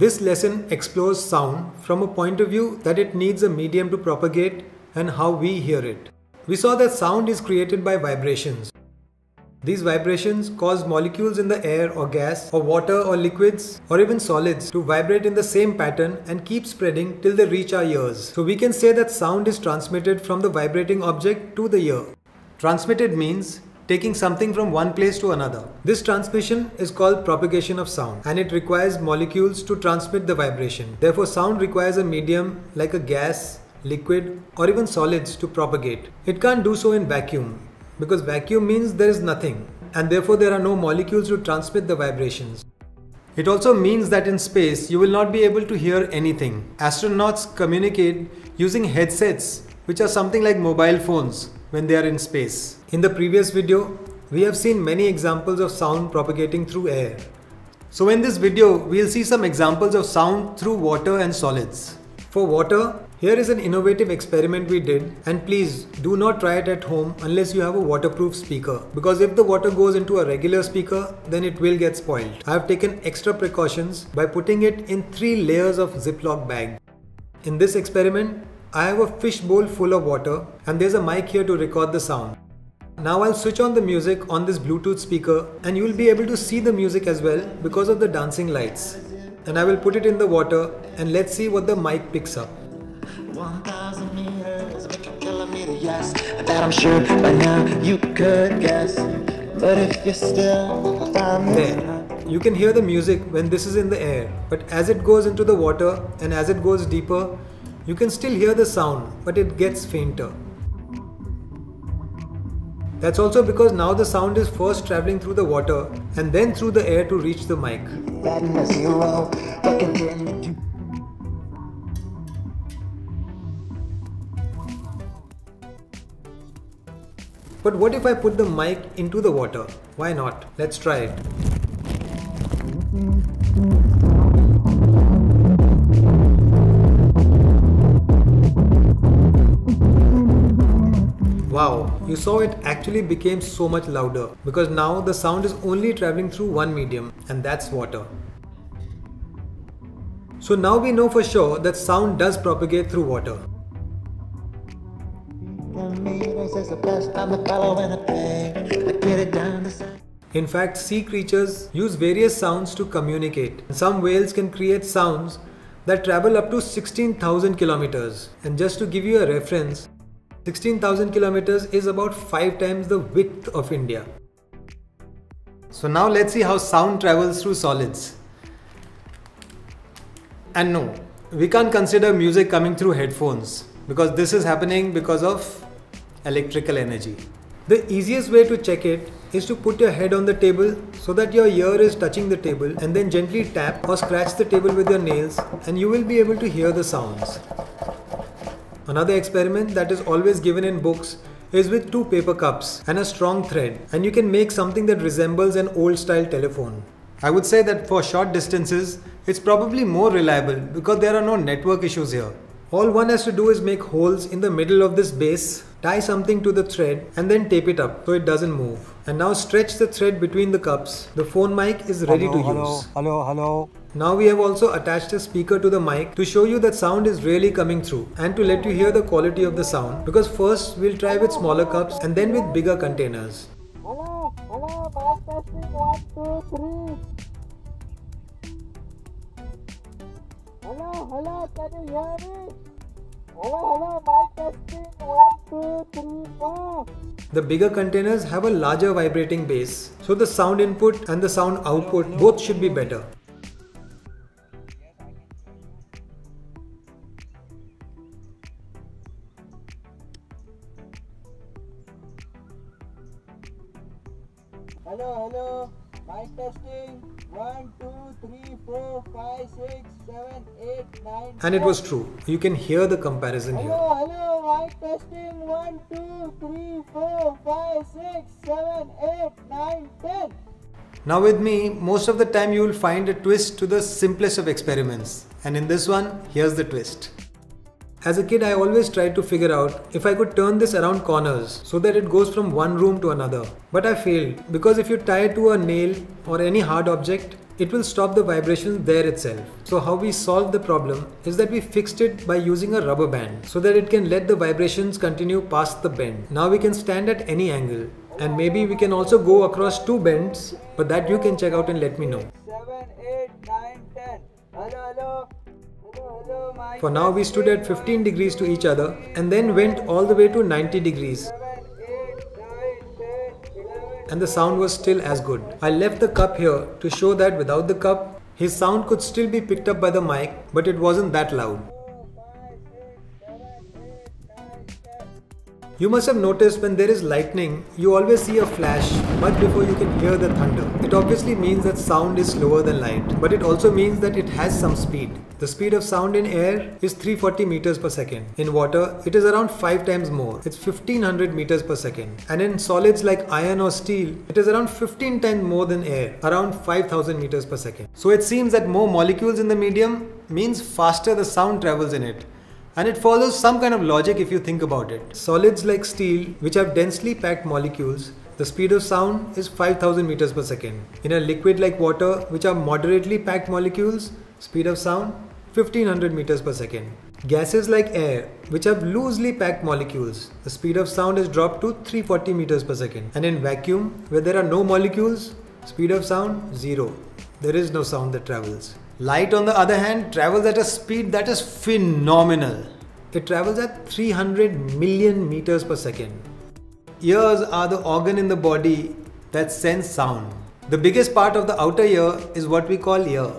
This lesson explores sound from a point of view that it needs a medium to propagate and how we hear it. We saw that sound is created by vibrations. These vibrations cause molecules in the air or gas or water or liquids or even solids to vibrate in the same pattern and keep spreading till they reach our ears. So we can say that sound is transmitted from the vibrating object to the ear. Transmitted means taking something from one place to another. This transmission is called propagation of sound, and it requires molecules to transmit the vibration. Therefore, sound requires a medium like a gas, liquid or even solids to propagate. It can't do so in vacuum, because vacuum means there is nothing, and therefore there are no molecules to transmit the vibrations. It also means that in space you will not be able to hear anything. Astronauts communicate using headsets, which are something like mobile phones when they are in space. In the previous video, we have seen many examples of sound propagating through air. So in this video, we'll see some examples of sound through water and solids. For water, here is an innovative experiment we did, and please do not try it at home unless you have a waterproof speaker, because if the water goes into a regular speaker, then it will get spoiled. I have taken extra precautions by putting it in 3 layers of Ziploc bag. In this experiment, I have a fish bowl full of water and there's a mic here to record the sound. Now I'll switch on the music on this Bluetooth speaker and you'll be able to see the music as well because of the dancing lights. And I will put it in the water and let's see what the mic picks up. 1,000 meters, make a kilometer, yes. That I'm sure by now you could guess. But if you're still there, you can hear the music when this is in the air. But as it goes into the water and as it goes deeper, you can still hear the sound, but it gets fainter. That's also because now the sound is first traveling through the water and then through the air to reach the mic. But what if I put the mic into the water? Why not? Let's try it. Wow, you saw it actually became so much louder because now the sound is only traveling through one medium, and that's water. So now we know for sure that sound does propagate through water. In fact, sea creatures use various sounds to communicate. Some whales can create sounds that travel up to 16,000 kilometers. And just to give you a reference, 16,000 kilometers is about 5 times the width of India. So now let's see how sound travels through solids. And no, we can't consider music coming through headphones, because this is happening because of electrical energy. The easiest way to check it is to put your head on the table so that your ear is touching the table, and then gently tap or scratch the table with your nails and you will be able to hear the sounds. Another experiment that is always given in books is with 2 paper cups and a strong thread, and you can make something that resembles an old style telephone. I would say that for short distances it's probably more reliable because there are no network issues here. All one has to do is make holes in the middle of this base, tie something to the thread and then tape it up so it doesn't move. And now stretch the thread between the cups. The phone mic is ready to use. Hello. Now we have also attached a speaker to the mic to show you that sound is really coming through and to let you hear the quality of the sound, because first we'll try with smaller cups and then with bigger containers. Hello, testing 1, 2, 3. Hello, can you hear me? Hello, mic testing, 1, 2, 3, 4. The bigger containers have a larger vibrating base, so the sound input and the sound output both should be better. Hello, mic testing. 1, 2, 3, 4, 5, 6, 7, 8, 9. And it was true. You can hear the comparison here. Hello, mic testing. 1, 2, 3, 4, 5, 6, 7, 8, 9, 10. Now with me, most of the time you will find a twist to the simplest of experiments. And in this one, here's the twist. As a kid, I always tried to figure out if I could turn this around corners so that it goes from one room to another. But I failed, because if you tie it to a nail or any hard object, it will stop the vibration there itself. So how we solved the problem is that we fixed it by using a rubber band so that it can let the vibrations continue past the bend. Now we can stand at any angle, and maybe we can also go across two bends, but that you can check out and let me know. 7, 8, 9, 10. Hello. For now we stood at 15 degrees to each other and then went all the way to 90 degrees. And the sound was still as good. I left the cup here to show that without the cup, his sound could still be picked up by the mic, but it wasn't that loud. You must have noticed when there is lightning, you always see a flash much before you can hear the thunder. It obviously means that sound is slower than light, but it also means that it has some speed. The speed of sound in air is 340 meters per second. In water, it is around 5 times more. It's 1500 meters per second. And in solids like iron or steel, it is around 15 times more than air, around 5000 meters per second. So it seems that more molecules in the medium means faster the sound travels in it. And it follows some kind of logic if you think about it. Solids like steel, which have densely packed molecules, the speed of sound is 5000 meters per second. In a liquid like water, which have moderately packed molecules, speed of sound 1500 meters per second. Gases like air, which have loosely packed molecules, the speed of sound is dropped to 340 meters per second. And in vacuum, where there are no molecules, speed of sound 0. There is no sound that travels. Light, on the other hand, travels at a speed that is phenomenal. It travels at 300 million meters per second. Ears are the organ in the body that sends sound. The biggest part of the outer ear is what we call ear.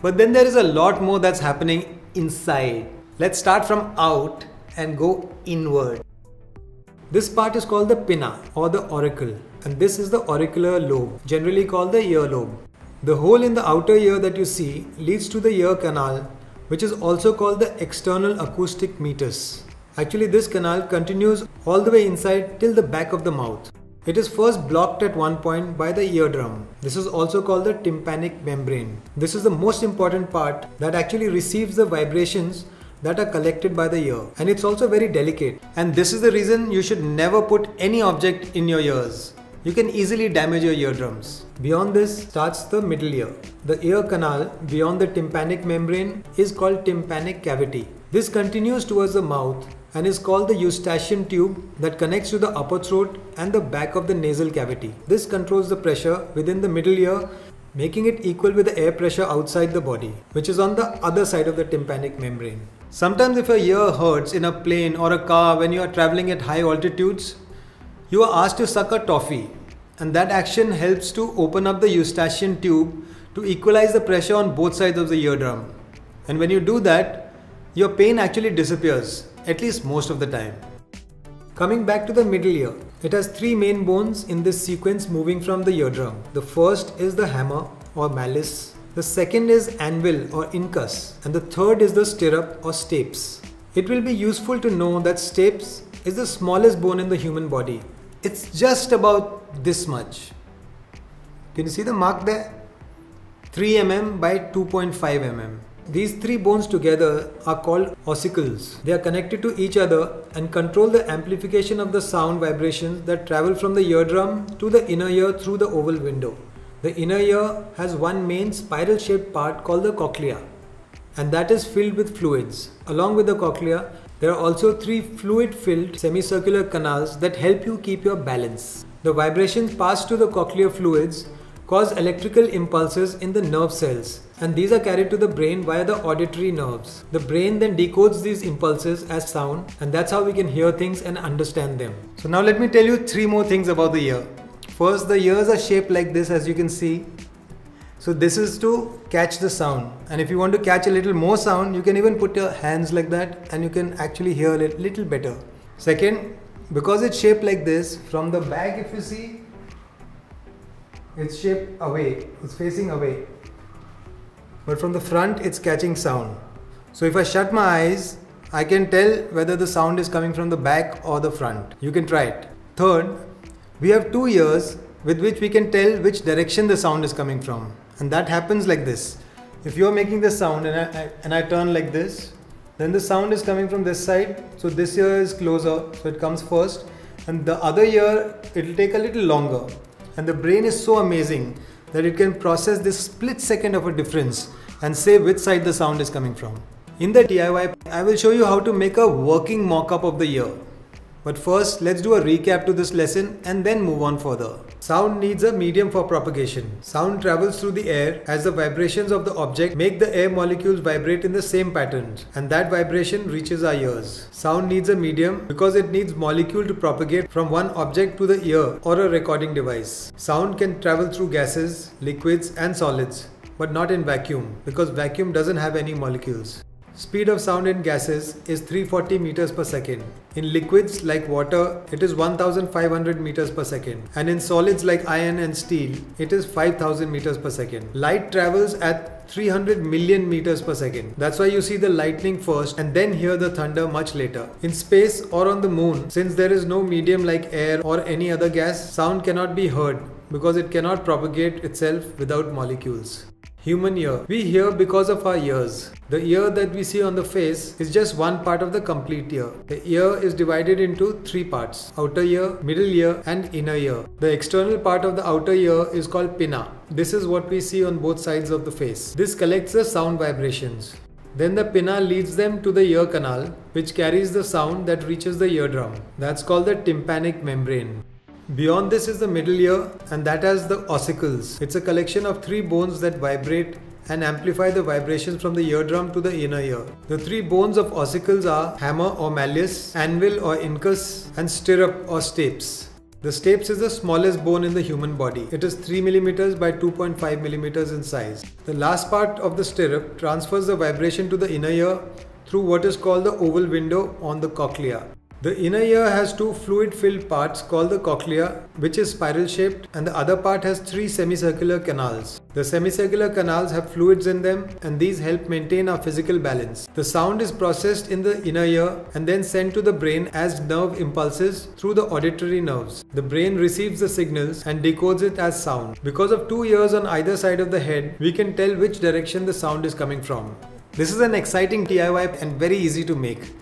But then there is a lot more that's happening inside. Let's start from out and go inward. This part is called the pinna or the auricle, and this is the auricular lobe, generally called the earlobe. The hole in the outer ear that you see leads to the ear canal, which is also called the external acoustic meatus. Actually, this canal continues all the way inside till the back of the mouth. It is first blocked at one point by the eardrum. This is also called the tympanic membrane. This is the most important part that actually receives the vibrations that are collected by the ear, and it's also very delicate. And this is the reason you should never put any object in your ears. You can easily damage your eardrums. Beyond this starts the middle ear. The ear canal beyond the tympanic membrane is called tympanic cavity. This continues towards the mouth and is called the eustachian tube that connects to the upper throat and the back of the nasal cavity. This controls the pressure within the middle ear, making it equal with the air pressure outside the body, which is on the other side of the tympanic membrane. Sometimes if your ear hurts in a plane or a car when you are traveling at high altitudes, you are asked to suck a toffee, and that action helps to open up the eustachian tube to equalize the pressure on both sides of the eardrum. And when you do that, your pain actually disappears, at least most of the time. Coming back to the middle ear, it has three main bones in this sequence moving from the eardrum. The first is the hammer or malice, the second is anvil or incus, and the third is the stirrup or stapes. It will be useful to know that stapes is the smallest bone in the human body. It's just about this much. Can you see the mark there? 3 mm by 2.5 mm. These three bones together are called ossicles. They are connected to each other and control the amplification of the sound vibrations that travel from the eardrum to the inner ear through the oval window. The inner ear has one main spiral shaped part called the cochlea, and that is filled with fluids. Along with the cochlea, there are also three fluid-filled semicircular canals that help you keep your balance. The vibrations passed to the cochlear fluids cause electrical impulses in the nerve cells, and these are carried to the brain via the auditory nerves. The brain then decodes these impulses as sound, and that's how we can hear things and understand them. So now let me tell you three more things about the ear. First, the ears are shaped like this, as you can see. So this is to catch the sound, and if you want to catch a little more sound, you can even put your hands like that and you can actually hear it a little better. Second, because it's shaped like this, from the back if you see, it's shaped away, it's facing away. But from the front it's catching sound. So if I shut my eyes, I can tell whether the sound is coming from the back or the front. You can try it. Third, we have two ears with which we can tell which direction the sound is coming from. And that happens like this. If you are making the sound and I turn like this, then the sound is coming from this side. So this ear is closer, so it comes first. And the other ear, it will take a little longer. And the brain is so amazing that it can process this split second of a difference and say which side the sound is coming from. In the DIY, I will show you how to make a working mock-up of the ear. But first, let's do a recap to this lesson and then move on further. Sound needs a medium for propagation. Sound travels through the air as the vibrations of the object make the air molecules vibrate in the same patterns, and that vibration reaches our ears. Sound needs a medium because it needs molecule to propagate from one object to the ear or a recording device. Sound can travel through gases, liquids and solids, but not in vacuum because vacuum doesn't have any molecules. Speed of sound in gases is 340 meters per second. In liquids like water, it is 1500 meters per second. And in solids like iron and steel, it is 5000 meters per second. Light travels at 300 million meters per second. That's why you see the lightning first and then hear the thunder much later. In space or on the moon, since there is no medium like air or any other gas, sound cannot be heard because it cannot propagate itself without molecules. Human ear. We hear because of our ears. The ear that we see on the face is just one part of the complete ear. The ear is divided into three parts: outer ear, middle ear and inner ear. The external part of the outer ear is called pinna. This is what we see on both sides of the face. This collects the sound vibrations. Then the pinna leads them to the ear canal, which carries the sound that reaches the eardrum. That's called the tympanic membrane. Beyond this is the middle ear, and that has the ossicles. It's a collection of three bones that vibrate and amplify the vibrations from the eardrum to the inner ear. The three bones of ossicles are hammer or malleus, anvil or incus, and stirrup or stapes. The stapes is the smallest bone in the human body. It is 3 mm by 2.5 mm in size. The last part of the stirrup transfers the vibration to the inner ear through what is called the oval window on the cochlea. The inner ear has two fluid-filled parts called the cochlea, which is spiral-shaped, and the other part has three semicircular canals. The semicircular canals have fluids in them, and these help maintain our physical balance. The sound is processed in the inner ear and then sent to the brain as nerve impulses through the auditory nerves. The brain receives the signals and decodes it as sound. Because of two ears on either side of the head, we can tell which direction the sound is coming from. This is an exciting DIY and very easy to make.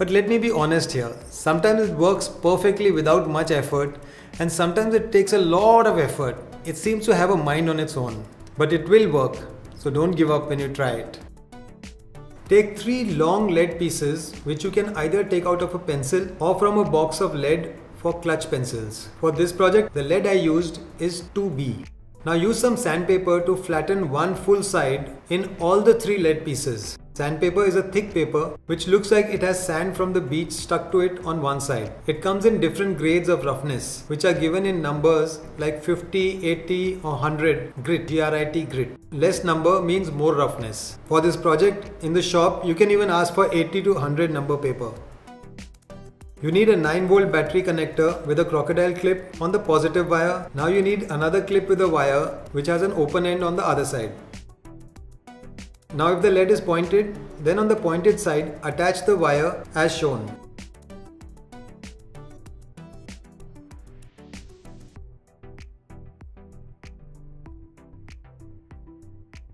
But let me be honest here, sometimes it works perfectly without much effort, and sometimes it takes a lot of effort. It seems to have a mind on its own, but it will work, so don't give up when you try it. Take three long lead pieces which you can either take out of a pencil or from a box of lead for clutch pencils. For this project, the lead I used is 2B. Now use some sandpaper to flatten one full side in all the three lead pieces. Sandpaper is a thick paper which looks like it has sand from the beach stuck to it on one side. It comes in different grades of roughness, which are given in numbers like 50, 80 or 100 grit, G-R-I-T grit. Less number means more roughness. For this project, in the shop, you can even ask for 80 to 100 number paper. You need a 9-volt battery connector with a crocodile clip on the positive wire. Now you need another clip with a wire which has an open end on the other side. Now if the lead is pointed, then on the pointed side, attach the wire as shown.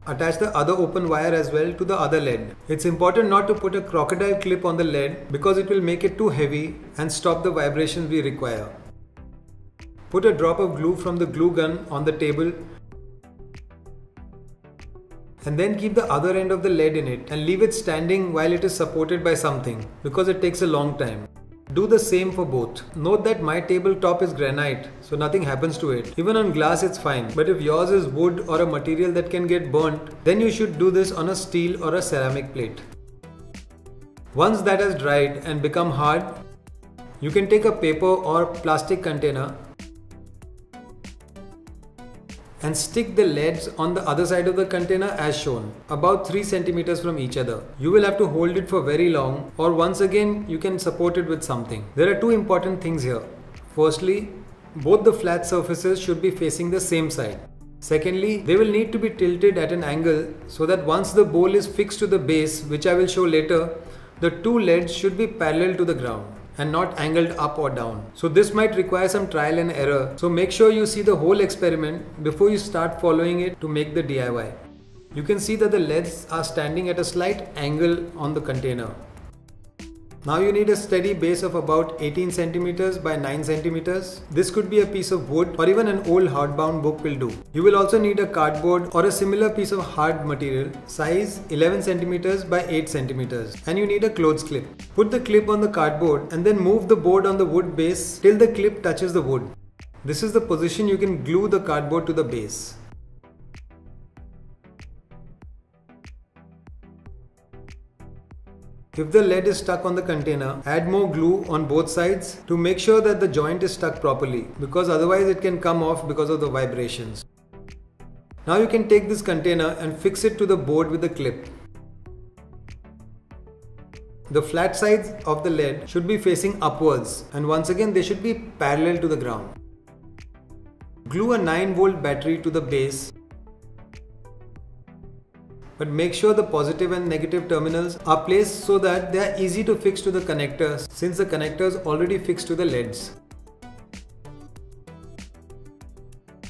Attach the other open wire as well to the other lead. It's important not to put a crocodile clip on the lead because it will make it too heavy and stop the vibrations we require. Put a drop of glue from the glue gun on the table and then keep the other end of the lead in it and leave it standing while it is supported by something because it takes a long time. Do the same for both. Note that my tabletop is granite, so nothing happens to it. Even on glass it's fine, but if yours is wood or a material that can get burnt, then you should do this on a steel or a ceramic plate. Once that has dried and become hard, you can take a paper or plastic container and stick the leads on the other side of the container as shown, about 3 cm from each other. You will have to hold it for very long, or once again you can support it with something. There are two important things here. Firstly, both the flat surfaces should be facing the same side. Secondly, they will need to be tilted at an angle so that once the bowl is fixed to the base, which I will show later, the two leads should be parallel to the ground and not angled up or down. So this might require some trial and error. So make sure you see the whole experiment before you start following it to make the DIY. You can see that the leads are standing at a slight angle on the container. Now you need a steady base of about 18 centimeters by 9 centimeters. This could be a piece of wood or even an old hardbound book will do. You will also need a cardboard or a similar piece of hard material, size 11 centimeters by 8 centimeters, and you need a clothes clip. Put the clip on the cardboard and then move the board on the wood base till the clip touches the wood. This is the position you can glue the cardboard to the base. If the lead is stuck on the container, add more glue on both sides to make sure that the joint is stuck properly, because otherwise it can come off because of the vibrations. Now you can take this container and fix it to the board with a clip. The flat sides of the lead should be facing upwards, and once again they should be parallel to the ground. Glue a 9-volt battery to the base, but make sure the positive and negative terminals are placed so that they are easy to fix to the connectors, since the connectors already fixed to the leads.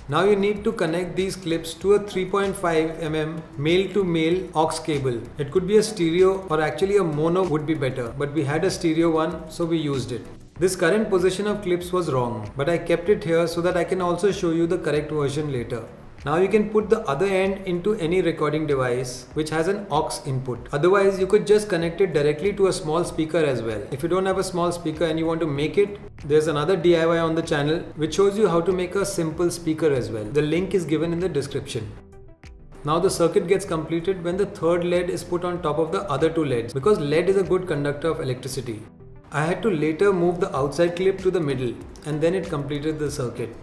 Now you need to connect these clips to a 3.5 mm male-to-male aux cable. It could be a stereo, or actually a mono would be better, but we had a stereo one, so we used it. This current position of clips was wrong, but I kept it here so that I can also show you the correct version later. Now you can put the other end into any recording device which has an aux input. Otherwise you could just connect it directly to a small speaker as well. If you don't have a small speaker and you want to make it, there's another DIY on the channel which shows you how to make a simple speaker as well. The link is given in the description. Now the circuit gets completed when the third lead is put on top of the other two leads, because lead is a good conductor of electricity. I had to later move the outside clip to the middle, and then it completed the circuit.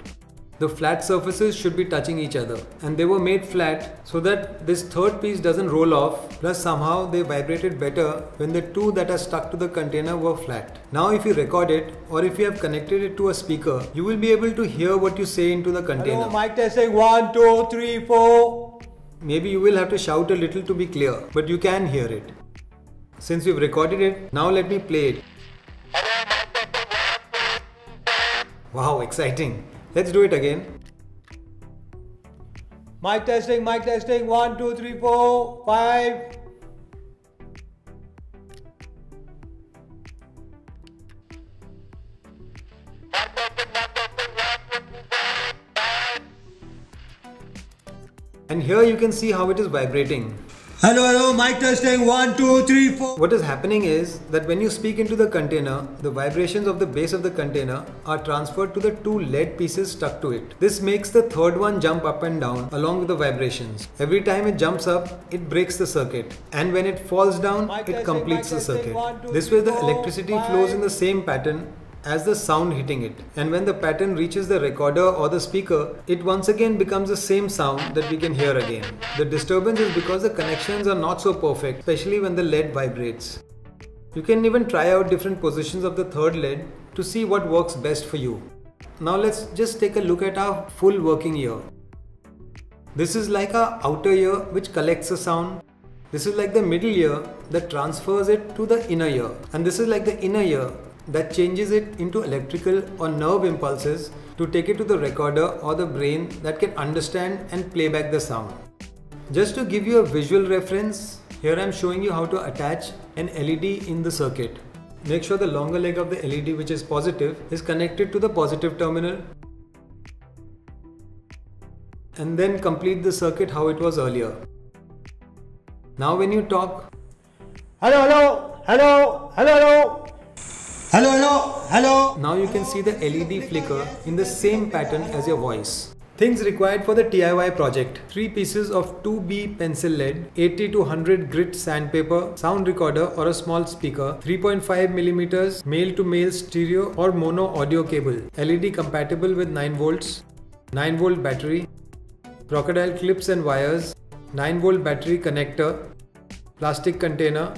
The flat surfaces should be touching each other, and they were made flat so that this third piece doesn't roll off, plus somehow they vibrated better when the two that are stuck to the container were flat. Now if you record it, or if you have connected it to a speaker, you will be able to hear what you say into the container. Hello, mic testing 1, 2, 3, 4. Maybe you will have to shout a little to be clear, but you can hear it. Since we've recorded it, now let me play it. Wow, exciting. Let's do it again. Mic testing, 1, 2, 3, 4, 5. And here you can see how it is vibrating. Hello, hello, mic testing, 1, 2, 3, 4. What is happening is that when you speak into the container, the vibrations of the base of the container are transferred to the two lead pieces stuck to it. This makes the third one jump up and down along with the vibrations. Every time it jumps up, it breaks the circuit. And when it falls down, it completes the circuit. This way the electricity flows in the same pattern as the sound hitting it. And when the pattern reaches the recorder or the speaker, it once again becomes the same sound that we can hear again. The disturbance is because the connections are not so perfect, especially when the lead vibrates. You can even try out different positions of the third lead to see what works best for you. Now let's just take a look at our full working ear. This is like our outer ear which collects the sound. This is like the middle ear that transfers it to the inner ear. And this is like the inner ear that changes it into electrical or nerve impulses to take it to the recorder or the brain that can understand and play back the sound. Just to give you a visual reference, here I am showing you how to attach an LED in the circuit. Make sure the longer leg of the LED, which is positive, is connected to the positive terminal, and then complete the circuit how it was earlier. Now when you talk, hello, hello, hello, hello, hello. Hello, hello, hello. Now you can see the LED flicker in the same pattern as your voice. Things required for the DIY project: 3 pieces of 2B pencil lead, 80 to 100 grit sandpaper, sound recorder or a small speaker, 3.5 mm male-to-male stereo or mono audio cable, LED compatible with 9 volts, 9-volt battery, crocodile clips and wires, 9-volt battery connector, plastic container,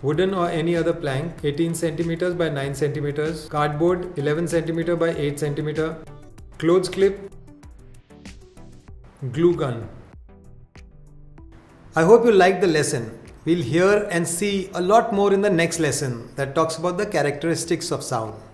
wooden or any other plank, 18 centimeters by 9 centimeters, cardboard 11 centimeter by 8 centimeter, clothes clip, glue gun. I hope you liked the lesson. We'll hear and see a lot more in the next lesson that talks about the characteristics of sound.